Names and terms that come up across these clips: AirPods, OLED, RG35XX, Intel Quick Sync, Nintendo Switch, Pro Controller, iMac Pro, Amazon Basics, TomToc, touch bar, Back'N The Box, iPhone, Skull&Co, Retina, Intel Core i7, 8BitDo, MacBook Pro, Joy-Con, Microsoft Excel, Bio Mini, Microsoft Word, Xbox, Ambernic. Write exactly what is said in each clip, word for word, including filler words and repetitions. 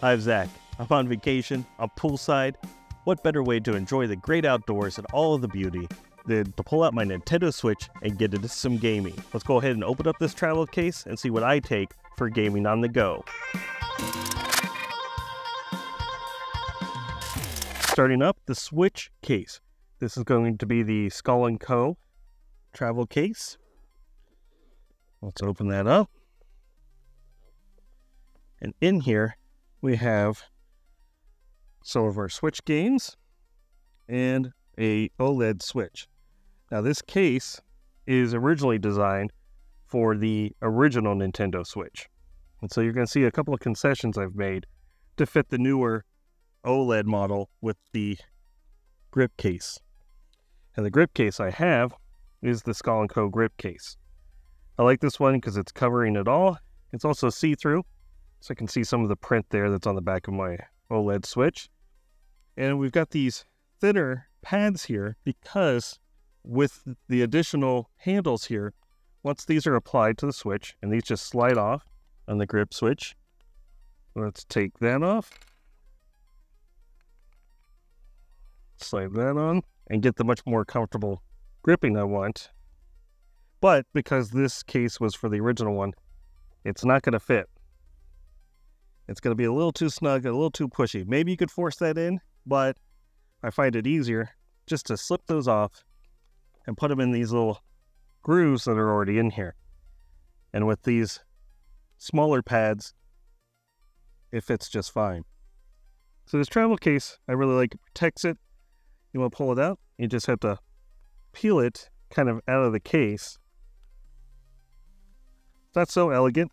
I'm Zach. I'm on vacation, I'm poolside. What better way to enjoy the great outdoors and all of the beauty than to pull out my Nintendo Switch and get into some gaming? Let's go ahead and open up this travel case and see what I take for gaming on the go. Starting up, the Switch case. This is going to be the Skull and Co. travel case. Let's open that up. And in here, we have some of our Switch games and a OLED Switch. Now this case is originally designed for the original Nintendo Switch. And so you're going to see a couple of concessions I've made to fit the newer OLED model with the grip case. And the grip case I have is the Skull and Co. grip case. I like this one because it's covering it all. It's also see-through, so I can see some of the print there that's on the back of my OLED Switch. And we've got these thinner pads here because with the additional handles here, once these are applied to the Switch, and these just slide off on the grip switch. Let's take that off. Slide that on and get the much more comfortable gripping I want. But because this case was for the original one, it's not going to fit. It's going to be a little too snug, a little too pushy. Maybe you could force that in, but I find it easier just to slip those off and put them in these little grooves that are already in here. And with these smaller pads, it fits just fine. So this travel case, I really like it. Protects it. You want to pull it out, you just have to peel it kind of out of the case. It's not so elegant.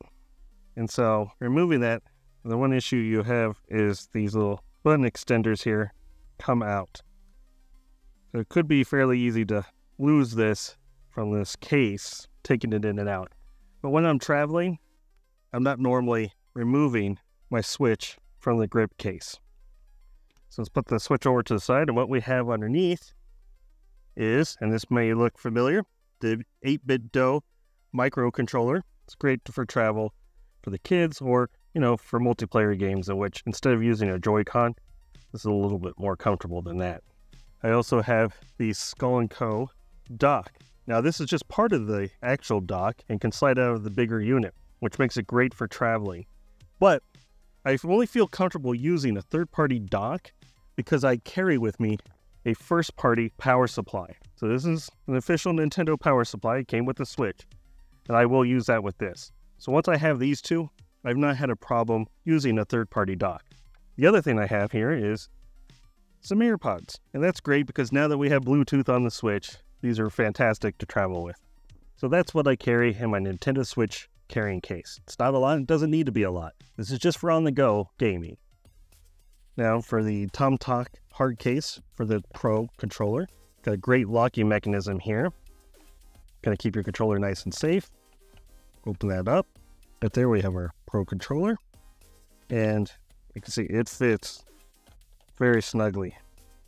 And so removing that, the one issue you have is these little button extenders here come out. So it could be fairly easy to lose this from this case, taking it in and out. But when I'm traveling, I'm not normally removing my Switch from the grip case. So let's put the Switch over to the side, and what we have underneath is, and this may look familiar, the eight bit do microcontroller. It's great for travel for the kids, or you know, for multiplayer games in which, instead of using a Joy-Con, this is a little bit more comfortable than that. I also have the Skull and Co. dock. Now this is just part of the actual dock and can slide out of the bigger unit, which makes it great for traveling. But I only feel comfortable using a third-party dock because I carry with me a first-party power supply. So this is an official Nintendo power supply. It came with the Switch, and I will use that with this. So once I have these two, I've not had a problem using a third-party dock. The other thing I have here is some AirPods, and that's great because now that we have Bluetooth on the Switch, these are fantastic to travel with. So that's what I carry in my Nintendo Switch carrying case. It's not a lot, it doesn't need to be a lot. This is just for on-the-go gaming. Now for the TomToc hard case for the Pro Controller. Got a great locking mechanism here. Gonna keep your controller nice and safe. Open that up. But there we have our Pro Controller, and you can see it fits very snugly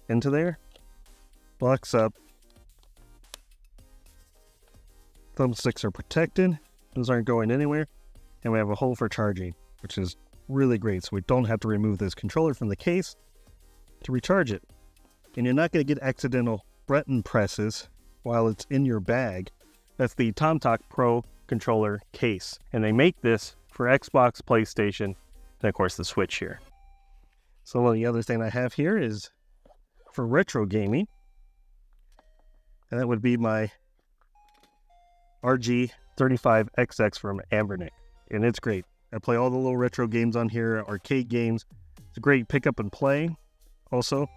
into there, locks up, thumbsticks are protected, those aren't going anywhere, and we have a hole for charging, which is really great, so we don't have to remove this controller from the case to recharge it. And you're not going to get accidental button presses while it's in your bag. That's the TomToc Pro Controller case, and they make this for Xbox, PlayStation, and of course the Switch here. So the other thing I have here is for retro gaming, and that would be my R G thirty-five X X from Ambernic, and it's great. I play all the little retro games on here, arcade games. It's a great pick up and play. Also,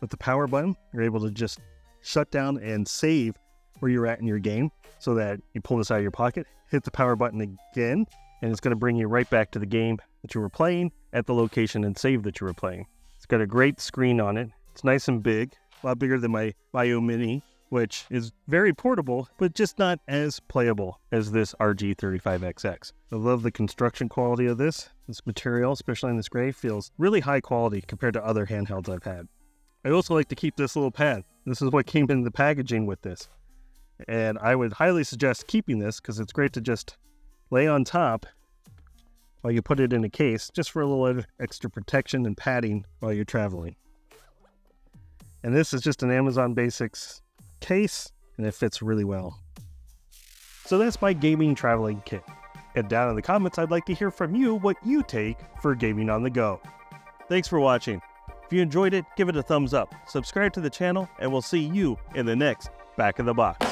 with the power button, you're able to just shut down and save where you're at in your game, so that you pull this out of your pocket, hit the power button again, and it's going to bring you right back to the game that you were playing at the location and save that you were playing. It's got a great screen on it. It's nice and big, a lot bigger than my Bio Mini, which is very portable, but just not as playable as this R G thirty-five X X. I love the construction quality of this. This material, especially in this gray, feels really high quality compared to other handhelds I've had. I also like to keep this little pad. This is what came in the packaging with this. And I would highly suggest keeping this because it's great to just lay on top while you put it in a case, just for a little extra protection and padding while you're traveling. And this is just an Amazon Basics case, and it fits really well. So that's my gaming traveling kit. And down in the comments, I'd like to hear from you what you take for gaming on the go. Thanks for watching. If you enjoyed it, give it a thumbs up, subscribe to the channel, and we'll see you in the next Back'N The Box.